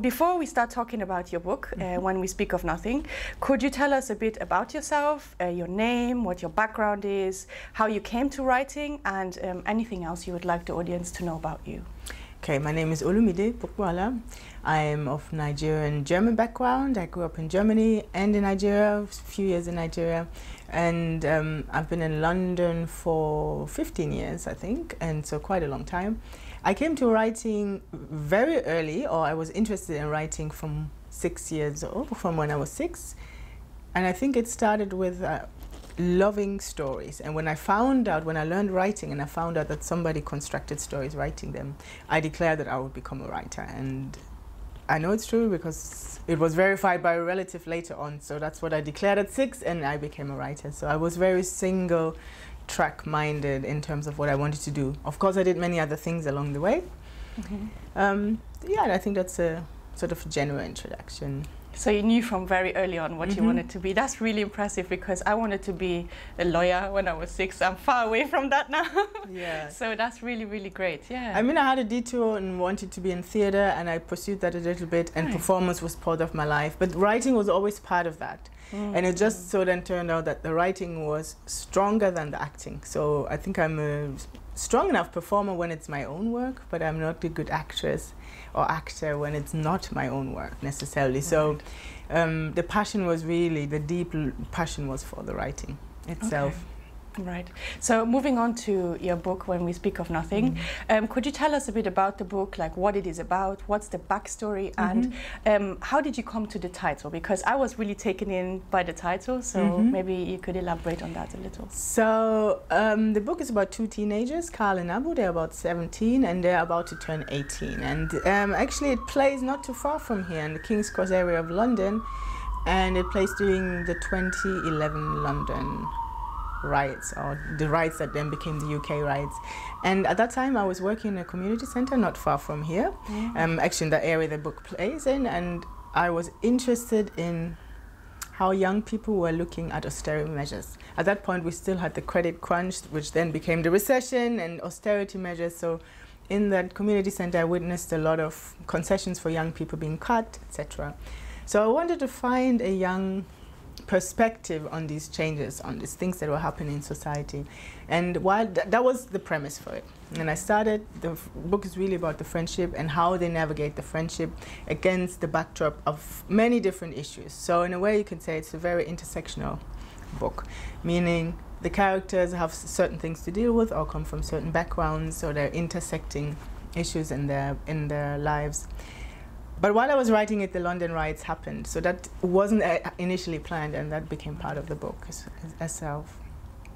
Before we start talking about your book, When We Speak of Nothing, could you tell us a bit about yourself, your name, what your background is, how you came to writing, and anything else you would like the audience to know about you? Okay, my name is Olumide Bukwala. I am of Nigerian-German background. I grew up in Germany and in Nigeria, a few years in Nigeria. And I've been in London for 15 years, I think, and so quite a long time. I came to writing very early, or I was interested in writing from 6 years old, from when I was 6. And I think it started with loving stories. And when I learned writing and I found out that somebody constructed stories writing them, I declared that I would become a writer. And I know it's true because it was verified by a relative later on. So that's what I declared at 6, and I became a writer. So I was very single-track minded in terms of what I wanted to do. Of course, I did many other things along the way. Yeah, and I think that's a sort of general introduction. So you knew from very early on what you wanted to be. That's really impressive because I wanted to be a lawyer when I was 6. I'm far away from that now. Yeah. So that's really, really great. Yeah. I mean, I had a detour and wanted to be in theater, and I pursued that a little bit, and performance was part of my life. But writing was always part of that. And it just so then turned out that the writing was stronger than the acting. So I think I'm a strong enough performer when it's my own work, but I'm not a good actress or actor when it's not my own work necessarily. So the passion was really, the deep passion was for the writing itself. Right. So moving on to your book, When We Speak of Nothing, could you tell us a bit about the book, like what it is about, what's the backstory, and how did you come to the title? Because I was really taken in by the title, so maybe you could elaborate on that a little. So the book is about two teenagers, Karl and Abu. They're about 17 and they're about to turn 18. And actually it plays not too far from here in the King's Cross area of London, and it plays during the 2011 London riots, or the riots that then became the UK riots. And at that time I was working in a community center not far from here, actually in the area the book plays in, and I was interested in how young people were looking at austerity measures. At that point we still had the credit crunch, which then became the recession and austerity measures. So in that community center I witnessed a lot of concessions for young people being cut, etc. So I wanted to find a young perspective on these changes, on these things that were happening in society. And while that was the premise for it. And I started, the book is really about the friendship and how they navigate the friendship against the backdrop of many different issues. So in a way you can say it's a very intersectional book, meaning the characters have certain things to deal with or come from certain backgrounds, so they're intersecting issues in their lives. But while I was writing it, the London riots happened, so that wasn't initially planned, and that became part of the book itself.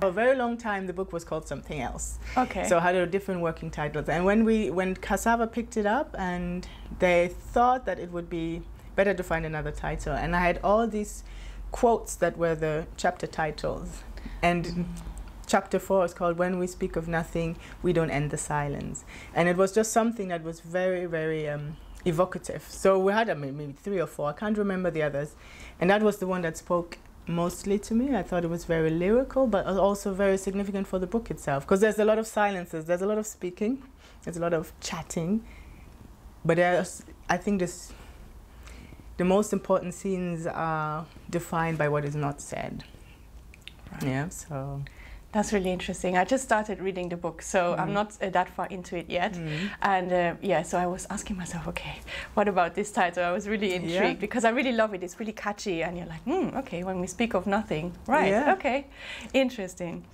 For a very long time, the book was called something else. Okay. So it had a different working title. And when Cassava picked it up, and they thought that it would be better to find another title, and I had all these quotes that were the chapter titles, and. Chapter 4 is called When We Speak of Nothing, We Don't End the Silence. And it was just something that was very, very evocative. So we had maybe 3 or 4, I can't remember the others. And that was the one that spoke mostly to me. I thought it was very lyrical, but also very significant for the book itself. Because there's a lot of silences, there's a lot of speaking, there's a lot of chatting. But there's, I think the most important scenes are defined by what is not said. Right. Yeah, so. That's really interesting. I just started reading the book, so I'm not that far into it yet. And yeah, so I was asking myself, okay, what about this title? I was really intrigued because I really love it. It's really catchy, and you're like, okay, When We Speak of Nothing. Right, okay, interesting.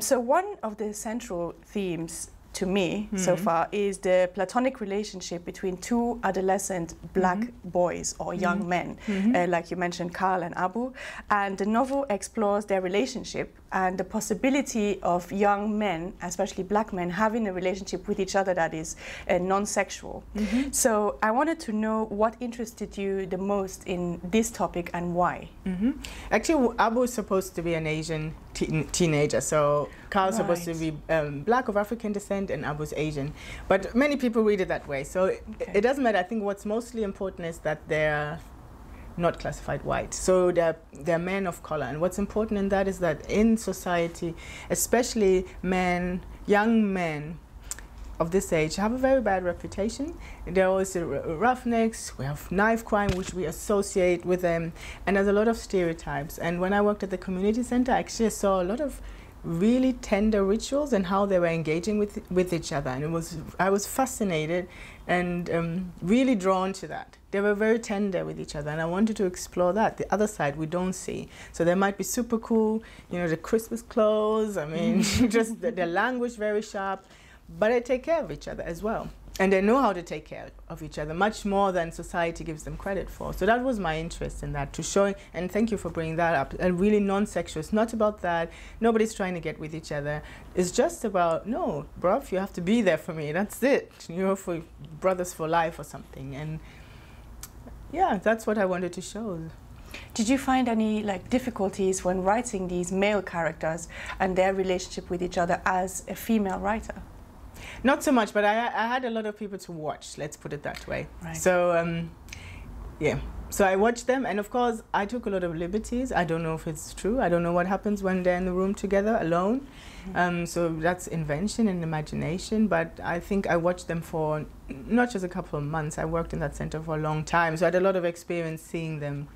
So one of the central themes to me so far is the platonic relationship between two adolescent black boys or young men, like you mentioned, Karl and Abu. And the novel explores their relationship and the possibility of young men, especially black men, having a relationship with each other that is non-sexual. So I wanted to know what interested you the most in this topic and why. Actually, Abu is supposed to be an Asian teenager, so Karl's supposed to be black of African descent and Abu's Asian, but many people read it that way, so it doesn't matter. I think what's mostly important is that they're not classified white, so they're men of color, and what's important in that is that in society, especially men, young men, of this age have a very bad reputation. They're always roughnecks. We have knife crime, which we associate with them, and there's a lot of stereotypes. And when I worked at the community center, I actually saw a lot of really tender rituals and how they were engaging with each other, and I was fascinated and really drawn to that. They were very tender with each other, and I wanted to explore that, the other side we don't see. So they might be super cool, you know, the Christmas clothes, I mean, just their language very sharp, but they take care of each other as well. And they know how to take care of each other, much more than society gives them credit for. So that was my interest in that, to showing, and thank you for bringing that up, and really non-sexual. It's not about that. Nobody's trying to get with each other. It's just about, no, bruv, you have to be there for me. That's it. You know, for brothers for life or something. And yeah, that's what I wanted to show. Did you find any like difficulties when writing these male characters and their relationship with each other as a female writer? Not so much, but I had a lot of people to watch, let's put it that way. Right. So, yeah. So I watched them, and of course, I took a lot of liberties. I don't know if it's true. I don't know what happens when they're in the room together, alone. Mm-hmm. So that's invention and imagination, but I think I watched them for not just a couple of months. I worked in that center for a long time, so I had a lot of experience seeing them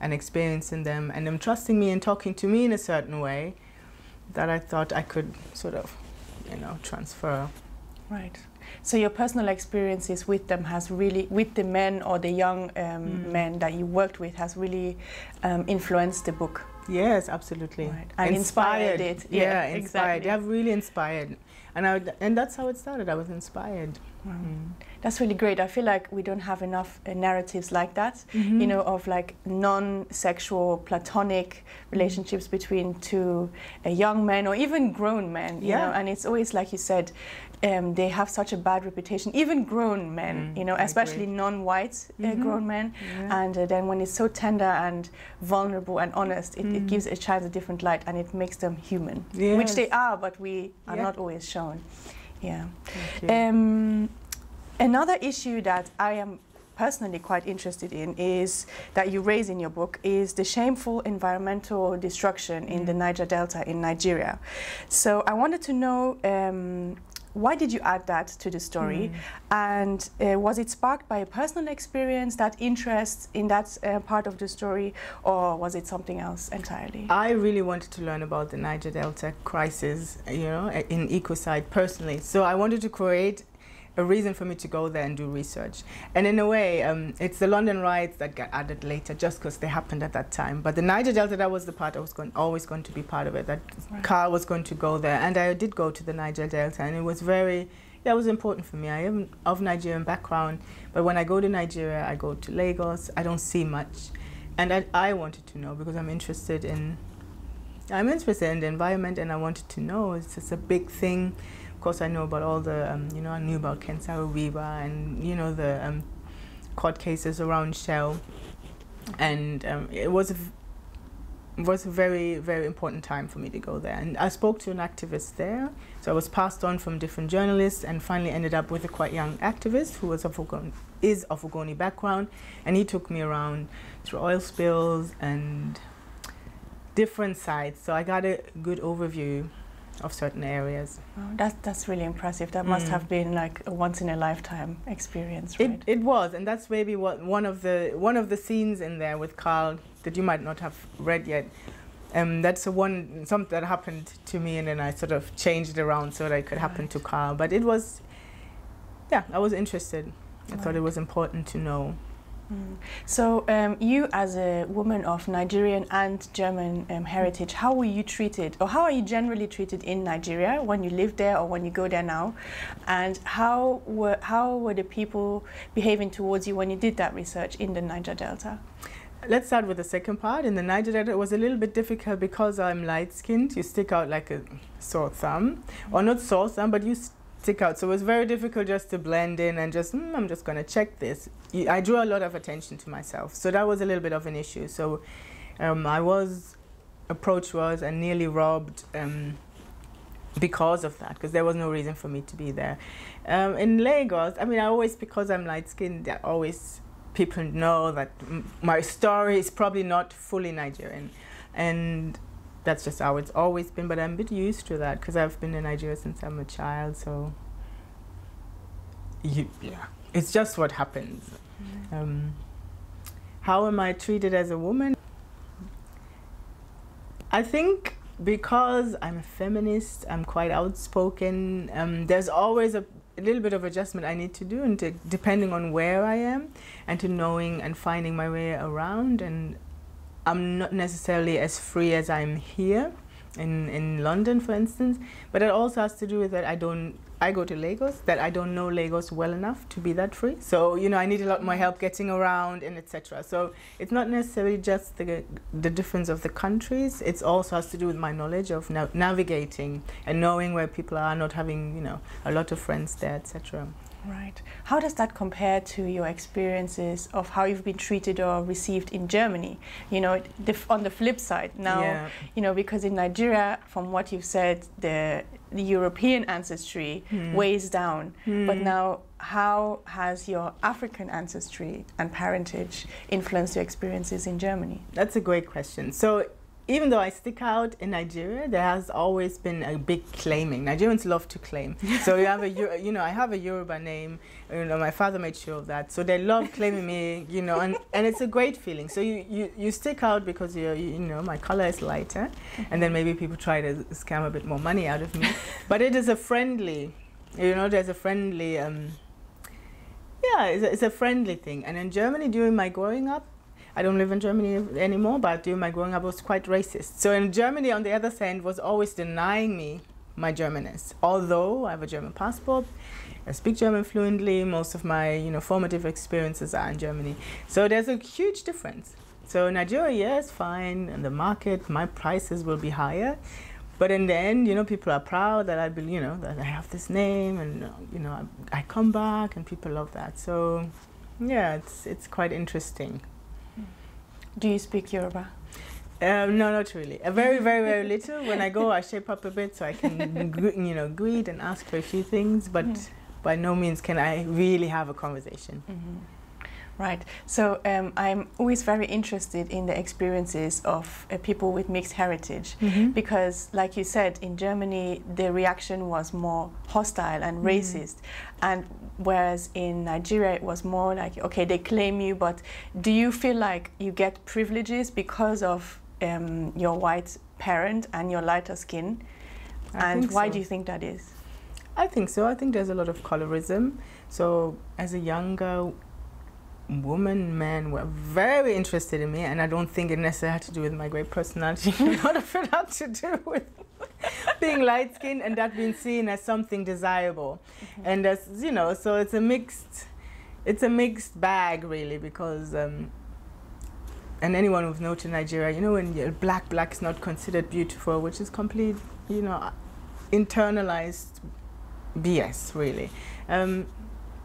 and experiencing them, and them trusting me and talking to me in a certain way that I thought I could sort of, you know, transfer. Right. So your personal experiences with them has really, with the men or the young men that you worked with, has really influenced the book. Yes, absolutely. Right. And inspired it. Yeah, yeah, inspired. Exactly. They have really inspired. And, and that's how it started. I was inspired. Wow. Mm. That's really great. I feel like we don't have enough narratives like that, mm-hmm. you know, of like non-sexual, platonic relationships between two young men or even grown men, you know, and it's always, like you said, they have such a bad reputation, even grown men, you know, especially non-white grown men. Yeah. And then when it's so tender and vulnerable and honest, it gives a child a different light, and it makes them human, which they are, but we are not always shown. Yeah. Another issue that I am personally quite interested in is, that you raise in your book, is the shameful environmental destruction in the Niger Delta in Nigeria. So I wanted to know, why did you add that to the story? And was it sparked by a personal experience, that interest in that part of the story, or was it something else entirely? I really wanted to learn about the Niger Delta crisis, you know, in ecocide personally. So I wanted to create a reason for me to go there and do research. And in a way, it's the London riots that got added later, just because they happened at that time. But the Niger Delta, that was the part I was always going to be part of it, that Karl was going to go there. And I did go to the Niger Delta, and it was very, yeah, it was important for me. I am of Nigerian background, but when I go to Nigeria, I go to Lagos, I don't see much. And I wanted to know, because I'm interested in the environment, and I wanted to know. It's just a big thing. Of course, I know about all the, you know, I knew about Ken Saro-Wiwa, and, you know, the court cases around Shell. And it was a very, very important time for me to go there. And I spoke to an activist there. So I was passed on from different journalists, and finally ended up with a quite young activist who was of Ogoni background. And he took me around through oil spills and different sides. So I got a good overview of certain areas. Oh, that's really impressive. That must have been like a once in a lifetime experience, right? It was, and that's maybe what one of the scenes in there with Karl that you might not have read yet. That's the one, something that happened to me, and then I sort of changed it around so that it could happen to Karl. But it was, yeah, I was interested. I thought it was important to know. So you, as a woman of Nigerian and German heritage, how were you treated, or how are you generally treated in Nigeria when you live there or when you go there now? And how were the people behaving towards you when you did that research in the Niger Delta? Let's start with the second part. In the Niger Delta, it was a little bit difficult because I'm light-skinned. You stick out like a sore thumb, or not sore thumb, but you out. So it was very difficult just to blend in and just, I'm just going to check this. I drew a lot of attention to myself. So that was a little bit of an issue. So I was approached and nearly robbed because of that, because there was no reason for me to be there. In Lagos, I mean, because I'm light-skinned, I always, people know that my story is probably not fully Nigerian. And that's just how it's always been, but I'm a bit used to that because I've been in Nigeria since I'm a child, so It's just what happens. Yeah. How am I treated as a woman? I think because I'm a feminist, I'm quite outspoken, there's always a little bit of adjustment I need to do, and depending on where I am, and to knowing and finding my way around. And I'm not necessarily as free as I'm here in London, for instance, but it also has to do with that I go to Lagos, that I don't know Lagos well enough to be that free. So, you know, I need a lot more help getting around and etc. So it's not necessarily just the difference of the countries. It also has to do with my knowledge of navigating and knowing where people are, not having, you know, a lot of friends there, etc. Right. How does that compare to your experiences of how you've been treated or received in Germany? You know, on the flip side now, you know, because in Nigeria, from what you've said, the European ancestry weighs down. But now, how has your African ancestry and parentage influenced your experiences in Germany? That's a great question. So, even though I stick out in Nigeria, there has always been a big claiming. Nigerians love to claim. So you have I have a Yoruba name. You know, my father made sure of that. So they love claiming me. You know, and it's a great feeling. So you stick out because you know, my color is lighter, and then maybe people try to scam a bit more money out of me. But it is a friendly, you know, there's a friendly, it's a friendly thing. And in Germany, during my growing up, I don't live in Germany anymore, but during my growing up I was quite racist. So in Germany, on the other hand, was always denying me my Germanness. Although I have a German passport, I speak German fluently, most of my, you know, formative experiences are in Germany. So there's a huge difference. So Nigeria, yes, fine, and the market, my prices will be higher. But in the end, you know, people are proud that that I have this name, and, you know, I come back and people love that. So yeah, it's quite interesting. Do you speak Yoruba? No, not really. Very, very, very little. When I go, I shape up a bit so I can, you know, greet and ask for a few things, but by no means can I really have a conversation. Right. So I'm always very interested in the experiences of people with mixed heritage, because, like you said, in Germany, the reaction was more hostile and racist. And whereas in Nigeria, it was more like, okay, they claim you, but do you feel like you get privileges because of your white parent and your lighter skin? And why do you think that is? I think so. I think there's a lot of colorism. So as a younger woman, men were very interested in me, and I don't think it necessarily had to do with my great personality. A lot of it had to do with being light-skinned and that being seen as something desirable. And as you know, so it's a mixed bag really, because and anyone who's known to Nigeria, you know, when you're black is not considered beautiful, which is complete, you know, internalized BS really.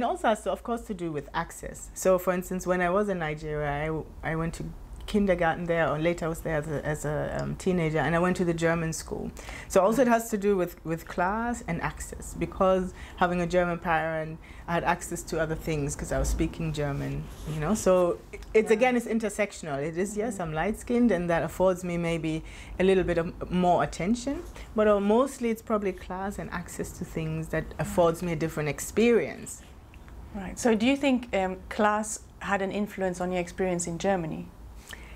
It also has, of course, to do with access. So, for instance, when I was in Nigeria, I went to kindergarten there, or later I was there as a teenager, and I went to the German school. So also it has to do with class and access, because having a German parent, I had access to other things because I was speaking German, you know. So it's again, it's intersectional. It is, yes, I'm light-skinned, and that affords me maybe a little bit of more attention, but mostly it's probably class and access to things that affords me a different experience. Right. So do you think class had an influence on your experience in Germany?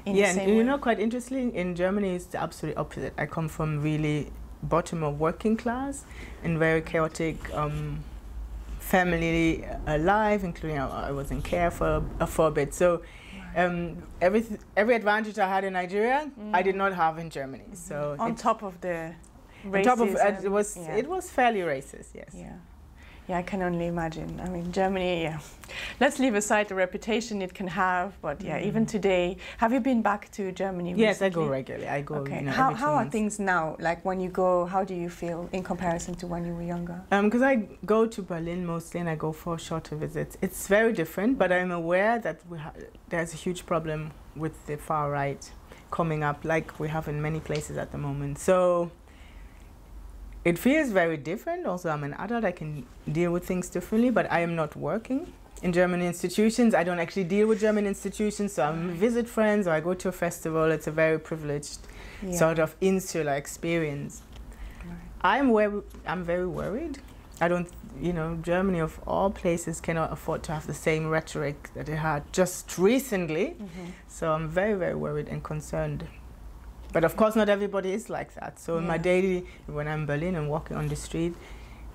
Yeah, and you know, quite interestingly, in Germany it's the absolute opposite. I come from really bottom of working class and very chaotic family life, including I was in care for a bit. So every advantage I had in Nigeria, I did not have in Germany. So on top of the racism, it was fairly racist, yes. Yeah. Yeah, I can only imagine. I mean, Germany, yeah. Let's leave aside the reputation it can have, but yeah, even today. Have you been back to Germany recently? Yes, I go regularly. I go, okay. You know, how are things now? Like when you go, how do you feel in comparison to when you were younger? Because I go to Berlin mostly, and I go for shorter visits. It's very different, but I'm aware that there's a huge problem with the far right coming up, like we have in many places at the moment. So it feels very different. Also, I'm an adult, I can deal with things differently, but I am not working in German institutions. I don't actually deal with German institutions, so I visit friends or I go to a festival. It's a very privileged sort of insular experience. I'm very worried I don't, you know, Germany of all places cannot afford to have the same rhetoric that it had just recently. Mm-hmm. So I'm very, very worried and concerned. But of course, not everybody is like that. So in my daily, when I'm in Berlin and walking on the street,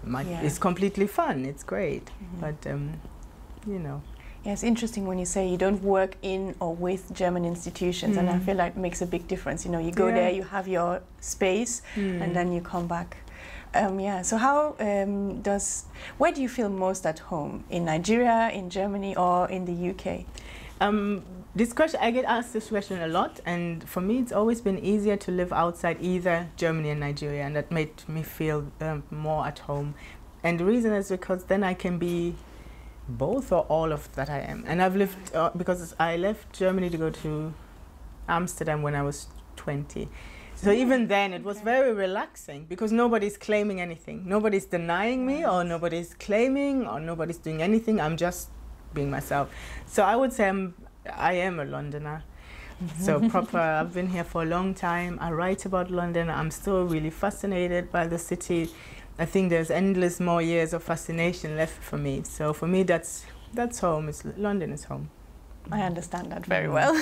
it's completely fun. It's great. Mm-hmm. But, you know. Yeah, it's interesting when you say you don't work in or with German institutions, and I feel like it makes a big difference. You know, you go there, you have your space, and then you come back. So how where do you feel most at home? In Nigeria, in Germany, or in the UK? This question, I get asked this question a lot, and for me it's always been easier to live outside either Germany and Nigeria, and that made me feel more at home. And the reason is because then I can be both or all of that I am. And I've lived, because I left Germany to go to Amsterdam when I was 20. So even then it was very relaxing because nobody's claiming anything. Nobody's denying me or nobody's claiming or nobody's doing anything. I'm just being myself. So I would say I am a Londoner. So proper, I've been here for a long time. I write about London. I'm still really fascinated by the city. I think there's endless more years of fascination left for me. So for me, that's home. London is home. I understand that very well.